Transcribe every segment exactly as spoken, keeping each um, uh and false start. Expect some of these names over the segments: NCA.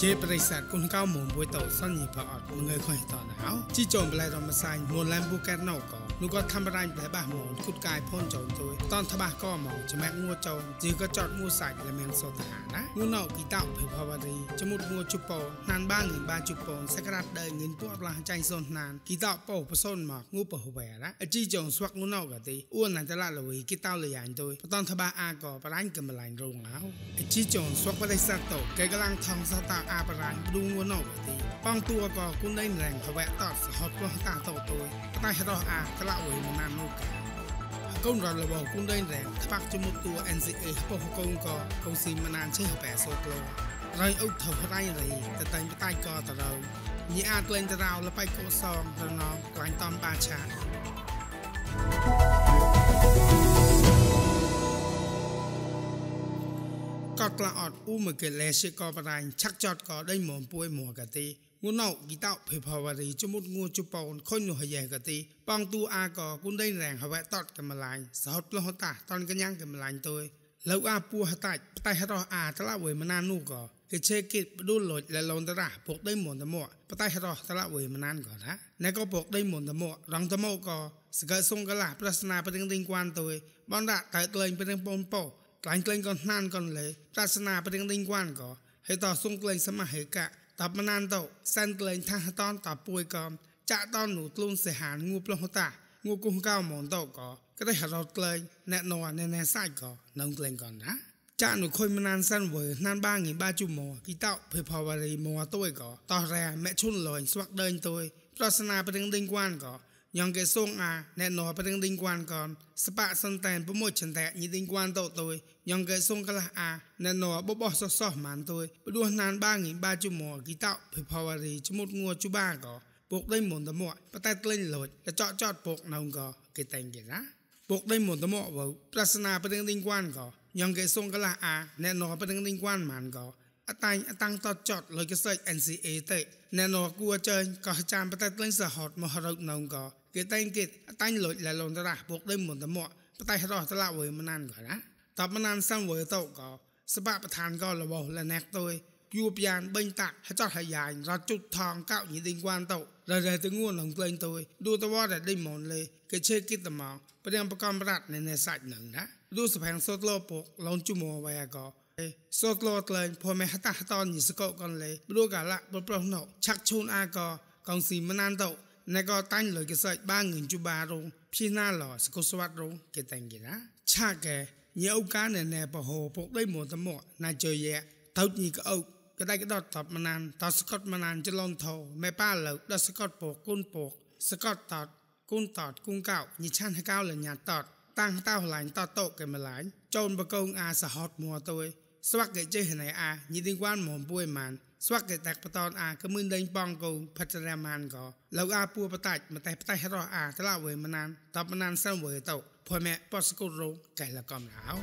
เจ็บริษัทคนเก้าหมุนบวยโตซ่อนหยิบผอดมึงเงยคอยต่อหนาวที่โจมไปเลยรำมาใส่มวลแลมบูแกนนอกก่อนนุก็ทำอะไรแผลบาดหมอนคุดกายพ่นโจมตัวตอนทบาก็หมอนจะแม่งัวโจมจือก็จอดงัวใส่และแมงโซตหานะงัวนอกกีเต่าเผยพาวดีจมุดงัวจุโปนานบ้านหนึ่งบ้านจุโปนสกัดเดินเงินตัวปลาใจโซนนานกีเต่าโปผสมหมอกงูเปหัวแหวะจีโจมสวักงัวนอกกะตีอ้วนหนังตะละลอยกีเต่าเลยหยานตัวตอนทบาอาก่อปลาเกิดมาหลายโรงแล้วจีโจมสวักบริษัทโตแกกำลังทองสตาอาปลาดูงัวนอกกะตีป้องตัวก่อคุณได้แรงเขาแวะตอดสหดกลัวตาโตตัวใต้รออากระวยมานานลูกก้นรอระบบกุ้งได้แรงพักจมูกตัว เอ็น ซี เอ พวกกุ้งก่อกุ้งซีมานานเชื่อแปะโซโกลไรอุกเท่าไรไรแต่เต็มไปใต้ก่อแต่เรามีอาเกลนแต่เราแล้วไปโกซองระนองกลายตอมปาชาก็กระอดอู้มือเกลเลชก่อปลายชักจอดก่อได้หมอนป่วยหมวกตีงูนอกกีเต่าเผยพาวดีจมุดงูจุปอนค่อยหนุ่ยใหญ่กะตีปองตัวอาก่อกุนได้แรงหวะตอดกันมาลายสาวลงตาตอนกันย่างกันมาลายตัวแล้วอาปูหตัดไตหรออาตะละเวมานานูก่อเกเชกิดดูหลดและลงตระปกได้หมดตะโมะไตหรอตะละเวมานานก่อนนะแล้วก็ปกได้หมดตะโมะรังตะโมก่อสกัดทรงกะลาปรัชนาประเด็นริงกวนตัวบอนระไตเกลนประเด็นปนโปกลายเกลนก่อนนานก่อนเลยปรัชนาประเด็นริงกวนก่อให้ต่อทรงเกลนสมัยกะตอบมานานโตเส้นเกลนท่าตอนตอบป่วยกอมจะตอนหนูกลุ่มเสียหายงูปลงหัวตางูกุ้งเก้าหมอนโตก่อก็ได้หาเราเกลนแน่นอนแน่ๆใส่ก่อน้องเกลนก่อนนะจะหนูคอยมานานสั้นเวอร์นานบ้างงี้บ้าจุ่มโมกีเต้าเผยพาวารีโมตัวก่อต่อแร่แม่ชุ่นลอยสวักเดินตัวปรัชนาประเด็นดิงกวนก่อยองเกส่งอาแน่นอนประเด็นดิงกวนก่อนสปะสันแตนประมดฉันแต่ยีดิงกวนโตตัวยองเกส่งกะละอาแน่นอนบ่บ่ซอซอหมานตัวไปดูนานบ้างงี้บ้าจุ่มโมกีเต้าเผยพาวารีจมุดงัวจุบ้าก่อปกได้หมดตะโมะปะไตเกล่นหลดและเจาะจอดปกนองก่อเกตังเกนะปกได้หมดตะโมะว่าปรัชนาประเด็นดิงกวนก่อยองเกส่งกะละอาแน่นอนประเด็นดิงกวนหมานก่ออตังอตังต่อจอดเลยก็เสก เอ็น ซี เอ เตะแน่นอนกลัวเจอก่อจามปะไตเกล่นสะหดมหรดนองก่อเกิดตั้งเกิดตั้งหลุดและลงตระบกได้หมดตะหมดปะไตรอตะละเวมานานก่อนนะตอบมานานซ้ำเวโตก่อสปะประธานก็ระบบและแนกตัวยูปยานเบ่งตักให้จอดหายายรอจุดทองเก้าหญิงดิงกวนโตเราได้ตัวงูหลงเกลนตัวดูตะวอดได้หมดเลยเกิดเชื่อกิดตะหมอประเดี๋ยวประกอบรัดในในสายหนึ่งนะดูสแพงโซโลปกลงจุโมไว้ก่อโซโลเกลนพอแม่ฮัตตาตอนหญิงสกอกันเลยดูกะละปลดปล่อยหนกชักชูนอากอกองสีมานานโตในก็ตั้งเลยก็ใส่บ้านเงินจุบาลงพี่น่าหล่อสกุลสวัสดิ์ลงเกตังเกนะชาแกเนื้ออุกาเนี่ยแนบโหพกได้หมดทั้งหมดน่าเจอแยะเท่านี้ก็เอาก็ได้ก็ดอดตอบมานานตอดสกอตมานานจะลองเท่าแม่ป้าเหล่าดอดสกอตปกกุ้นปกสกอตตอดกุ้นตอดกุ้งเก่ายิ่งชั้นให้เก่าเลยหยาดตอดตั้งเต้าหลายตอดโตกันมาหลายโจนประกงอาสะฮอดมัวตัวสวักเกเจเห็นไออายิ่งดิ้งว่านหมอนป่วยมันสวักเกตแตกปตอนอาก็มึนเดินปองกูพัชรามานก่อแล้วอาปัวปตัดมาแต่ปตัดให้รออาตะละเวมานานตอบมานานสั้นเวโตพ่อแม่ปอสกุลรู้ไก่ละกอมหนาว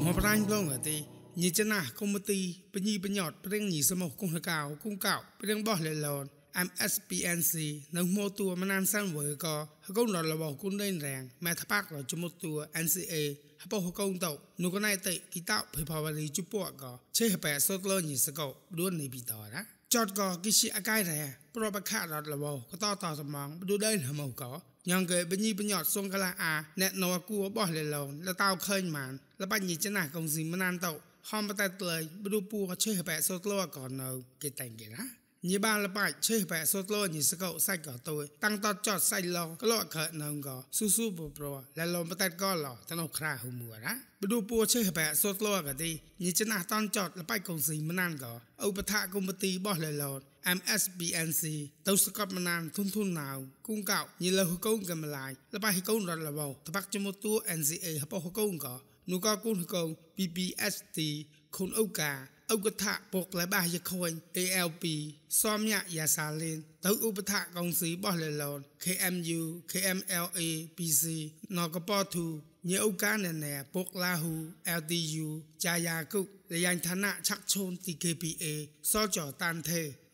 หมอปรางลงกะตียีจนาคมตีเป็นยีเป็นหยอดเป็นเรื่องหยีสมองกุ้งเก่ากุ้งเก่าเป็นเรื่องบ่อเลลอนเอ็ม เอส พี เอ็น ซี นำโมตัวมานานสั้นเวก่อฮักก้องรอระบบกุ้งได้แรงแม่ทัพปักเราจมตัว เอ็น ซี เอ ฮักป้อฮักก้องโตนูก็นายเตะกีเต้าเผยพาวารีจุปวก่อเชื่อแปะโซโลหญิงสกอด้วนในปีต่อนะจอดก่อกิชิอาไกแร่ปรบค่ารอระบบก็ต่อต่อสมองดูได้หมอก่อยังเกิดเป็นยี่เป็นหยอดทรงกะลาอาแน่นอนกูว่าบ่อเลลอนแล้วเต้าเคยหมานแล้วปัญญิจะหนักกองสิมานานโตหอมประแต่เลยไปดูปูเขาเชื่อแปะโซโลก่อนเอาเกตแต่งเกนะยี่บ้านละป่ายเชื่อแปะโซโลหญิงสกอใส่ก่อตัวตั้งต่อจอดใส่ลองก็ลอดเขินนองก่อสู้ๆโปรๆและลมประแต่ก็หล่อตะนกคราหูมัวนะไปดูปูเชื่อแปะโซโลกันดียิ่งจะหน้าตอนจอดละป่ายกงสีมานานก่ออุปทากุมตีบ่อเลลอน เอ็ม เอส บี เอ็น ซี เต้าสกอตมานานทุ่นทุ่นหนาวกุ้งเก่ายิ่งเลาหัวกุ้งกันมาลายละป่ายหัวกุ้งรอดละเบาตะพักจมูกตัว เอ็น ซี เอ หัวป้อหัวกุ้งก่อหนูก็กุ้งหัวกุ้ง บี บี เอส ที คนอุกาอุกทะปกและบายคอย เอ แอล พี ซ้อมยะยาซาเลนเต้าอุปทะกองสีบอเลลอน เค เอ็ม ยู เค เอ็ม แอล เอ พี ซี นกปอทูเนื้ออุกาแน่แน่ปกลาหู แอล ที ยู จายากุกและยังธนะชักชนตี เค พี เอ ซอจ่อตันเท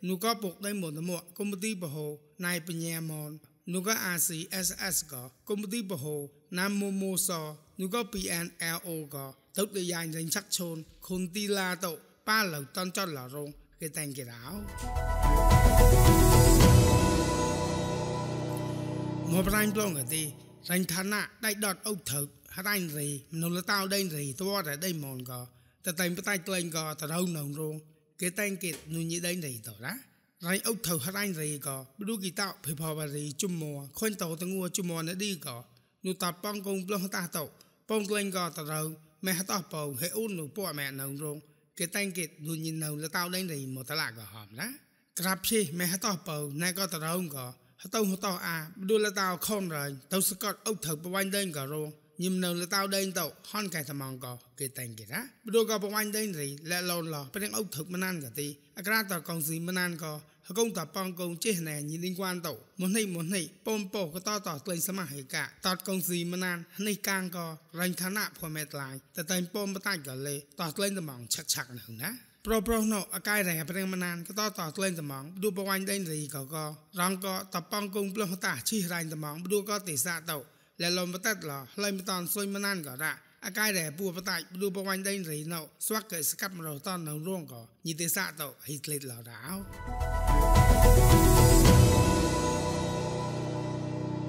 นูก็ปกได้หมดทั้งหมดกุมตีปะโหนายปัญญามอนนูก็ อาร์ ซี เอส เอส ก่อกุมตีปะโหนามโมโมซอนูก็ พี เอ็น แอล โอ ก่อ tốt từ dàn danh sắc chôn khôn ti la tậu ba lầu ton cho lò rong cái tên cái đảo một ranh plong ở thì ranh thà nạ đại đọt ốc thực hát anh gì nấu lá tao đây gì to ra đây mòn gò ta tay tay lên gò ta đâu nồng rong cái tên cái nu như đây gì tỏ đó ranh ốc thực hát anh gì gò đôi kỳ tạo phải phò bà gì chum mò khôn tàu ta ngua chum mò nữa đi gò nu tập bong công plong ta tậu bong lên gò ta đâu mẹ hát tao bầu hệ ôn nụ bò mẹ nồng rong cái tên cái nu như nấu lá tao đây gì một ta lạ gò hòm đó gặp chi mẹ hát tao bầu nay gò ta đâu gò tao hổ tao à đôi là tao không rồi tao sẽ có ốc thử bao anh đây cả rồi nhưng nào là tao đây tao hòn cái thằng mong cò cái tên cái đó đôi cả bao anh đây gì lại lòn lò bên anh ốc thử mà ăn cả tí ra tao còn gì mà ăn cò không tao bong công chế này nhìn liên quan tao muốn này muốn này bom bổ cái tao tao lên xem hải cả tao còn gì mà ăn này càng cò rành thằng nạp của mẹ lại tao tên bom bắt tay cả lê tao lên tao mong chặt chặt nữa đóโปรโปรโนอาการแรงเป็นมานานก็ต่อต่อเล่นสมองดูประวันได้ดีก็ก็รังก็ตับปองกงปลงตาชี้ไรสมองดูก็ติดซาเต่าและลมประทัดหล่อเลยมาตอนซอยมานานก็ได้อาการแรงปูประทัดดูประวันได้ดีเนาะสวักเกิดสกัดมาเราตอนเราร่วงก็ยินติดซาเต่าฮิตเล็ดเหล่าดาว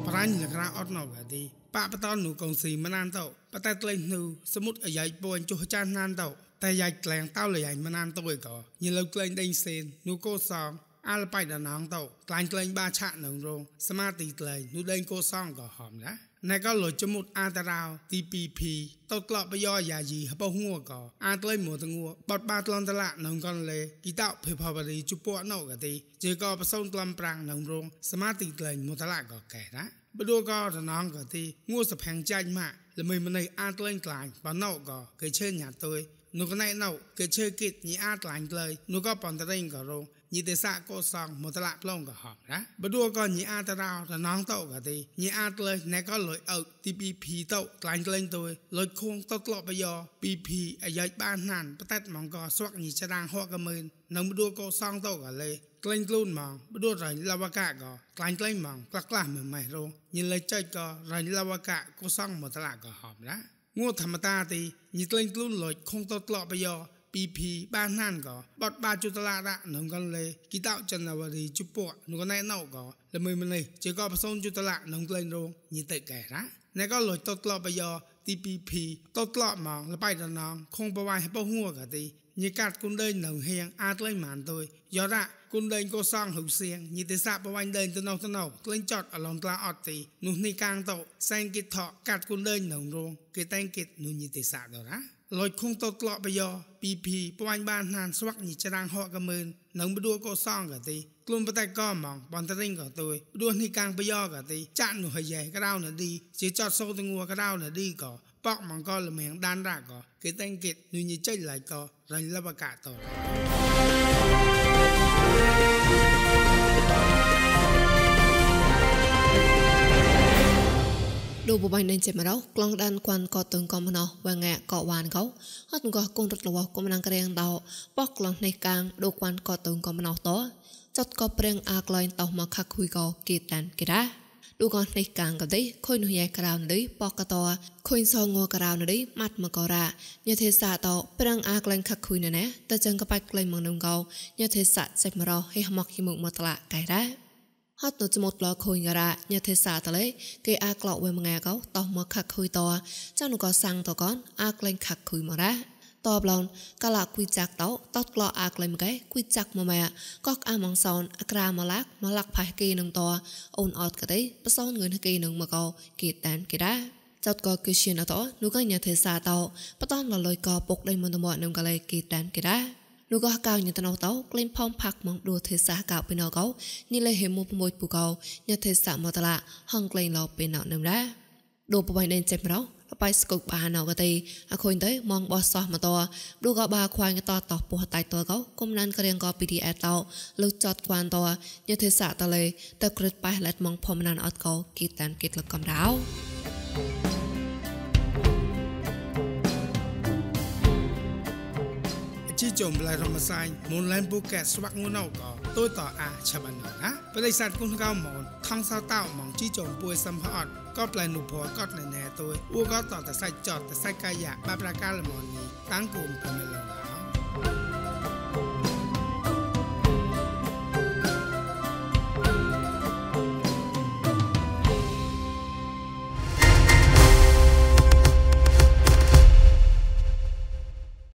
พระนิกราอดนอกก็ดีป้าประตอนหนูกงสีมานานเต่าประทัดเล่นหนูสมุดใหญ่ปวนจุขจานนานเต่าแต่ยายแกล้งเต้าเลยยายมานานตัวก่อยิ่งเราเกล้งได้เซนนูโกซองอาลไปดานองเต้ากลายเกล้งบ้าชะหนึ่งโรงสมาติเกล้งนูเด้งโกซองก่อหอมนะนายก็หลุดจมุดอาตาราวตีปีพีเต้ากลอบไปย่อยายีฮับปะหัวก่ออาเตยหมูตะงัวปอดบาตลอนตะละหนึ่งกันเลยกีเต้าเพื่อพอบริจุปวะนอกกะตีเจอก็ผสมกลำปรางหนึ่งโรงสมาติเกล้งมูตะละก่อแก่นะบดูก็ดานองกะตีงัวสะแพงใจมากเลยมีมันในอาเตยกลายปนนอกก่อเคยเชิญหยาดตัวนูก็ในเน่าเกิดเชื่อกิจนี่อาตลายเลยนูก็ปอนตะเร่งกับโรงยีเตสะโกซองมตละปล้องกับหอมนะบดัวก็นี่อาตะดาวแต่น้องเต่ากับตีนี่อาเลยไหนก็ลอยเอาตีปีพีเต่ากลายเลยตัวลอยโค้งเต่ากลอบไปยอปีพีอายัดบ้านหันประทัดมองก็สวักนี่จะดังหัวกระมือน้องบดัวโกซองเต่ากับเลยกลิ้งลุ่นมองบดัวไรลาวกะก็กลายเลยมองกล้ากล้าเหมือนใหม่โรงยีเลยใจก็ไรลาวกะโกซองมตละกับหอมนะงูธรรมตาตียิตเล่นกลุ้นลอยคงตอตลอไปยอปีพีบ้านนั่นก่อบอดบาจุตลาระหนึ่งกันเลยกีเต้าจันนวรีจุปวะหนูก็แน่นอกก่อละมือมันเลยเจอก็ผสมจุตละหนึ่งเล่นโรงยิตเตะแก่นะนายก็ลอยตอตลอไปยอตีปีพีตอตลอมองละไปตะนองคงประวัยให้ป้าหัวกะตียิกัดกุนเดินหนึ่งเฮียงอาเล่นหมานตัวยอระกุนเดินก็สร้างหุ่นเสียงยิตเตะซาประวัยเดินตะนองตะนองเล่นจอดอลองกลาอดตีหนูในกลางโตแซงกิดเถาะกัดกุนเดินหนึ่งโรงเกตังเกตนูยิตสะดอนะลอยคงตกเลาะไปยอปีพีปวันบ้านนานสวักนิจรังหอกระมือหนังบดัวก็ซ่องกะตีกลุ่มปะไตก็มองบอลตะริ่งกะตัวบดัวที่กลางไปยอกะตีจ้าหนูหายใหญ่กระด้าวหน่ะดีเจจอดโซ่ตะงัวกระด้าวหน่ะดีก่อปอกมองก็ละเมียงด้านรากก่อเกตังเกตนูยิใจไหลก่อไรละประกาศต่อดูบุบายในเจ็บมาแล้วกลองดันควันก่อตึงก่อมันเอาวางแงะก่อวานเขาฮัตก่อคนรถหล่อก็มันนั่งกระเรียงเตาปอกหลังในกลางดูควันก่อตึงก่อมันเอาต่อจัดก่อเปรงอากลอยเตามาคักคุยก่อกีดันกีด้าดูก่อนในกลางกับดิคอยหนุ่ยใหญ่กระดาวหนึ่งปอกกระต่อคอยซองงัวกระดาวหนึ่งมัดมะกอระยาเทศะเตาเปรงอากลอยคักคุยนั่นแหละแต่จังก็ไปกลอยมังนงเขายาเทศะเจ็บมาเราให้หมอกหิมุกมาตละไก่ได้ฮัตโนจมดลอคุยกระยาเทศาตะเลยเกอากลอกเวมงาเขาต่อมาขักคุยต่อเจ้าหนูก็สั่งต่อก้อนอากลายขักคุยมาได้ต่อบลอนกะละคุยจักเต้าตอกลออากลายมาไกคุยจักมาแม่ก็อามองซอนอากรามาลักมาลักพายกีนึงต่ออุนออดกระได้ประซ้อนเงินให้กีนึงมาเกาเกียดแดนกีได้เจ้าก็คือเชียนเอาต่อหนูก็ยาเทศาเต้าประต้อนลอยกอปกได้มันตะมอดนึงกะเลยเกียดแดนกีได้ลูกก็เก่าอย่างตะนาวเต้ากลิ้มพองผักมองดูเทศะเก่าเป็นเอาเก่านี่เลยเห็นมุมมวยปูเก่าอย่างเทศะมาตละห้องกลิ้มเราเป็นเอาหนึ่งได้ดูปวัยเดินเจ็บเราไปสกุลบาหนอกตีอาคนเต้มองบอสซอมาตัวดูก็บาควายก็ต่อต่อปูหัวไตตัวเก่าก้มนั่นก็เรียงก็ปีดีแอตเต้าลูกจอดควานตัวอย่างเทศะตะเลยแต่กระดไปเล็ดมองพอมนันอดเก่ากีดแตนกีดหลักกำดาวที่จมลายธรรมศาสตร์มูลแลนด์ภูเก็ตสวักงูเน่าก่อ tôi tỏ à chả mà nữa á, bây giờ cũng cao mòn, thăng sao tạo mỏng chi chồng bùi xâm hòn, có lại nụ phò có lại nè tôi, u có tỏ tại sai chọt tại sai cai dạ, ba pra ca là mòn này, tán cùm của mình là